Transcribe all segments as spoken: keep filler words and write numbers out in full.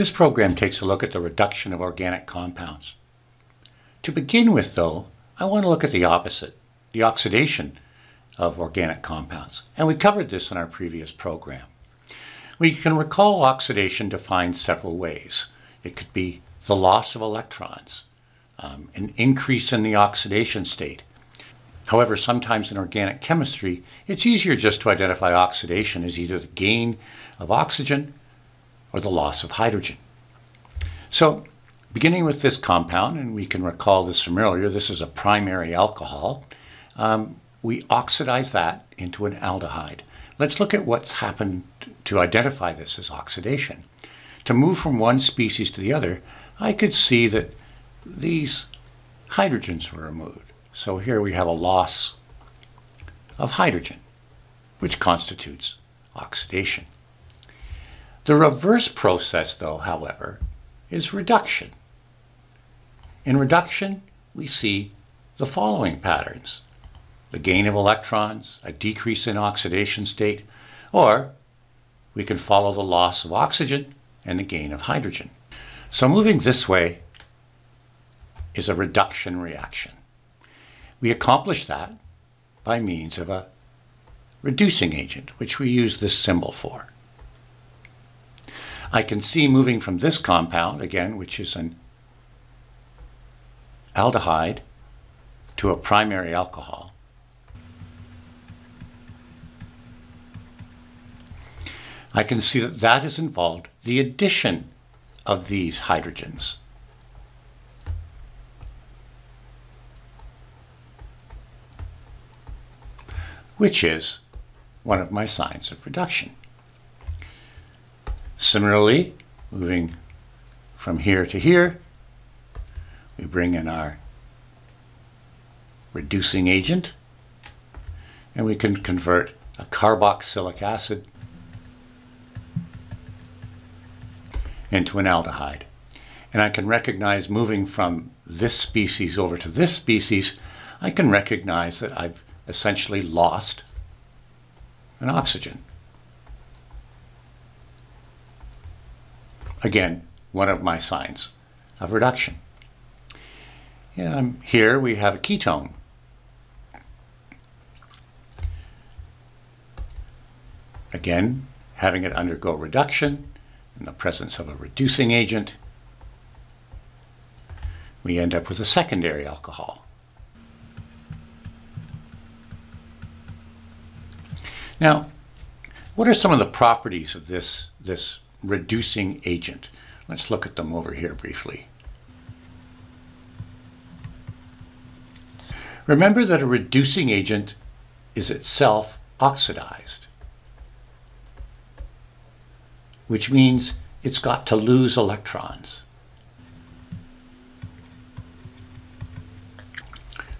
This program takes a look at the reduction of organic compounds. To begin with, though, I want to look at the opposite, the oxidation of organic compounds, and we covered this in our previous program. We can recall oxidation defined several ways. It could be the loss of electrons, um, an increase in the oxidation state. However, sometimes in organic chemistry, it's easier just to identify oxidation as either the gain of oxygen or the loss of hydrogen. So, beginning with this compound, and we can recall this from earlier, this is a primary alcohol. Um, we oxidize that into an aldehyde. Let's look at what's happened to identify this as oxidation. To move from one species to the other, I could see that these hydrogens were removed. So here we have a loss of hydrogen, which constitutes oxidation. The reverse process, though, however, is reduction. In reduction, we see the following patterns: the gain of electrons, a decrease in oxidation state, or we can follow the loss of oxygen and the gain of hydrogen. So moving this way is a reduction reaction. We accomplish that by means of a reducing agent, which we use this symbol for. I can see moving from this compound, again, which is an aldehyde, to a primary alcohol. I can see that that has involved the addition of these hydrogens. Which is one of my signs of reduction. Similarly, moving from here to here, we bring in our reducing agent, and we can convert a carboxylic acid into an aldehyde. And I can recognize moving from this species over to this species, I can recognize that I've essentially lost an oxygen. Again, one of my signs of reduction. And here we have a ketone. Again, having it undergo reduction in the presence of a reducing agent, we end up with a secondary alcohol. Now, what are some of the properties of this, this reducing agent? Let's look at them over here briefly. Remember that a reducing agent is itself oxidized, which means it's got to lose electrons.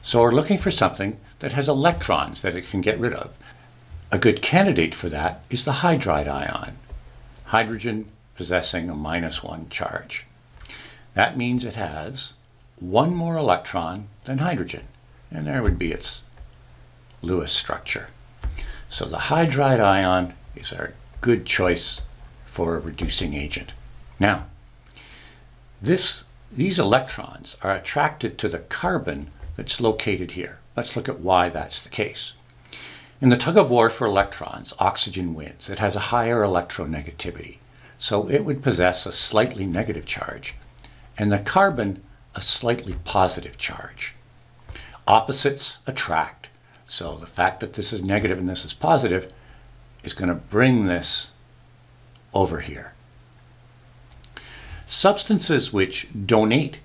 So we're looking for something that has electrons that it can get rid of. A good candidate for that is the hydride ion. Hydrogen possessing a minus one charge. That means it has one more electron than hydrogen, and there would be its Lewis structure. So the hydride ion is our good choice for a reducing agent. Now, this, these electrons are attracted to the carbon that's located here. Let's look at why that's the case. In the tug-of-war for electrons, oxygen wins. It has a higher electronegativity, so it would possess a slightly negative charge, and the carbon a slightly positive charge. Opposites attract, so the fact that this is negative and this is positive is going to bring this over here. Substances which donate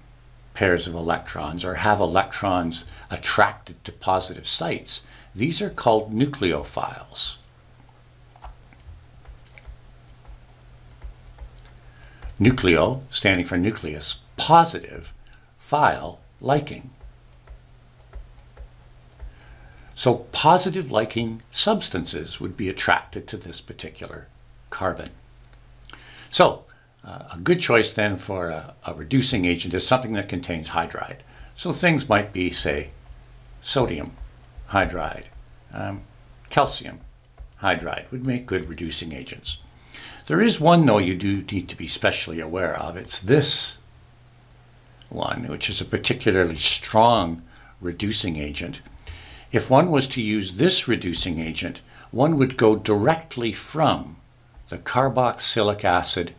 pairs of electrons or have electrons attracted to positive sites, these are called nucleophiles. Nucleo, standing for nucleus, positive, phile, liking. So positive liking substances would be attracted to this particular carbon. So uh, a good choice then for a, a reducing agent is something that contains hydride. So things might be, say, sodium hydride, um, calcium hydride would make good reducing agents. There is one, though, you do need to be specially aware of. It's this one, which is a particularly strong reducing agent. If one was to use this reducing agent, one would go directly from the carboxylic acid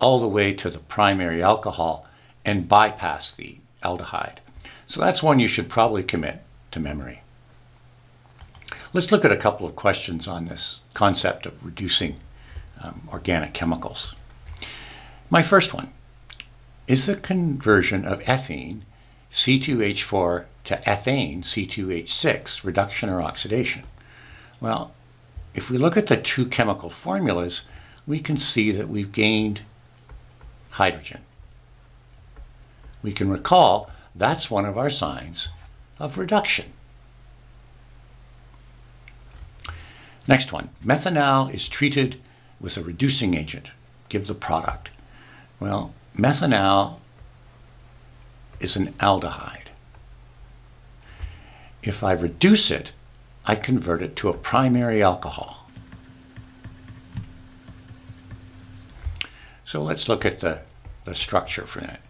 all the way to the primary alcohol and bypass the aldehyde. So that's one you should probably commit to memory. Let's look at a couple of questions on this concept of reducing um, organic chemicals. My first one, is the conversion of ethene, C two H four, to ethane, C two H six, reduction or oxidation? Well, if we look at the two chemical formulas, we can see that we've gained hydrogen. We can recall that's one of our signs of reduction. Next one, methanol is treated with a reducing agent. Give the product. Well, methanol is an aldehyde. If I reduce it, I convert it to a primary alcohol. So let's look at the, the structure for that.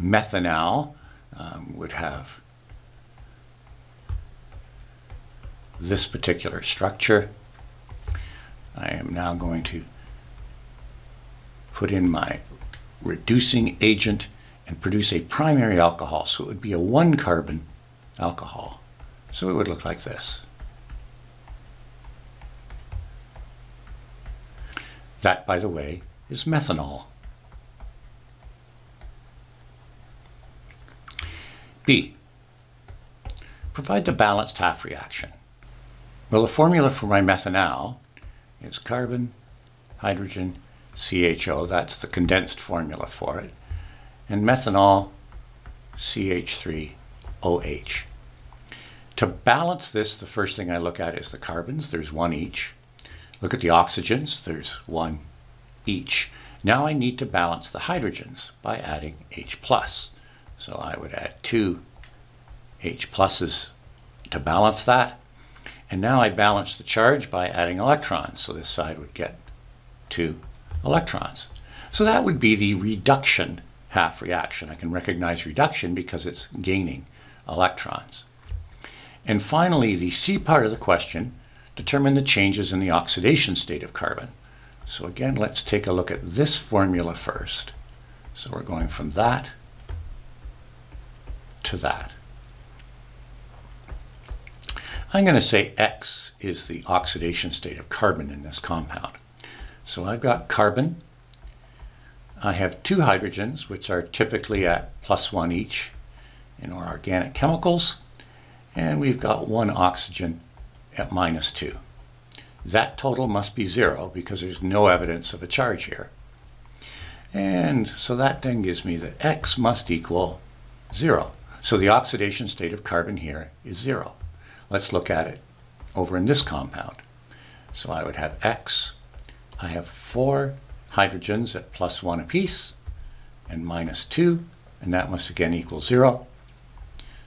Methanol um, would have this particular structure. I am now going to put in my reducing agent and produce a primary alcohol. So it would be a one carbon alcohol. So it would look like this. That, by the way, is methanol. B, provide the balanced half reaction. Well, the formula for my methanol is carbon, hydrogen, C H O, that's the condensed formula for it, and methanol, C H three O H. To balance this, the first thing I look at is the carbons. There's one each. Look at the oxygens. There's one each. Now I need to balance the hydrogens by adding H plus. So I would add two H pluses to balance that. And now I balance the charge by adding electrons. So this side would get two electrons. So that would be the reduction half reaction. I can recognize reduction because it's gaining electrons. And finally, the C part of the question, determine the changes in the oxidation state of carbon. So again, let's take a look at this formula first. So we're going from that to that. I'm going to say X is the oxidation state of carbon in this compound. So I've got carbon. I have two hydrogens, which are typically at plus one each in our organic chemicals. And we've got one oxygen at minus two. That total must be zero because there's no evidence of a charge here. And so that then gives me that X must equal zero. So the oxidation state of carbon here is zero. Let's look at it over in this compound. So I would have X. I have four hydrogens at plus one apiece and minus two, and that must again equal zero.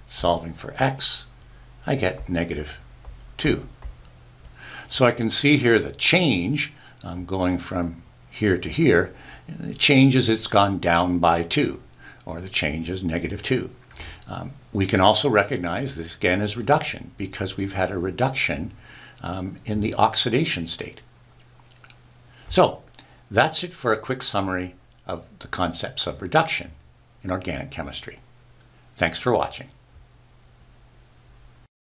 Solving for X, I get negative two. So I can see here the change, I'm going from here to here, the change is it's gone down by two, or the change is negative two. Um, we can also recognize this again as reduction because we've had a reduction um, in the oxidation state. So that's it for a quick summary of the concepts of reduction in organic chemistry. Thanks for watching.